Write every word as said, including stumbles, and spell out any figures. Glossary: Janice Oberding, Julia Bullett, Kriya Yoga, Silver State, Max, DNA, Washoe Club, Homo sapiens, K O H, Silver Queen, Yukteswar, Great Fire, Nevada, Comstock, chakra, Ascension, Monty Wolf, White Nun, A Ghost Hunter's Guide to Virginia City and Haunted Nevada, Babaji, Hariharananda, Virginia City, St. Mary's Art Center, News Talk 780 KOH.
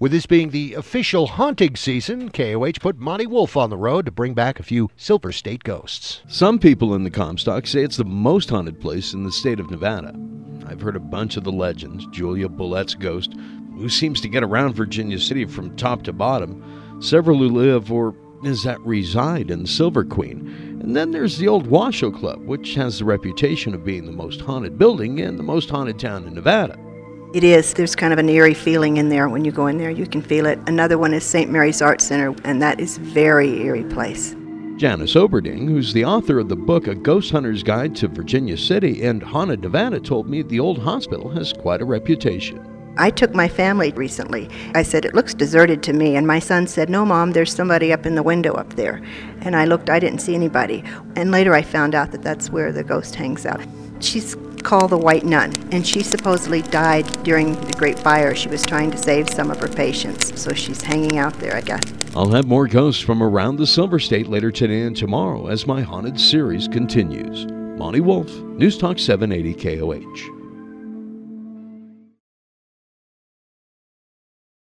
With this being the official haunting season, K O H put Monty Wolf on the road to bring back a few Silver State ghosts. Some people in the Comstock say it's the most haunted place in the state of Nevada. I've heard a bunch of the legends, Julia Bullett's ghost, who seems to get around Virginia City from top to bottom, several who live or is that reside in Silver Queen, and then there's the old Washoe Club, which has the reputation of being the most haunted building and the most haunted town in Nevada. It is. There's kind of an eerie feeling in there when you go in there. You can feel it. Another one is Saint Mary's Art Center, and that is a very eerie place. Janice Oberding, who's the author of the book A Ghost Hunter's Guide to Virginia City and Haunted Nevada, told me the old hospital has quite a reputation. I took my family recently. I said, it looks deserted to me. And my son said, no, Mom, there's somebody up in the window up there. And I looked, I didn't see anybody. And later I found out that that's where the ghost hangs out. She's called the White Nun, and she supposedly died during the Great Fire. She was trying to save some of her patients, so she's hanging out there, I guess. I'll have more ghosts from around the Silver State later today and tomorrow as my haunted series continues. Monty Wolf, News Talk seven eighty K O H.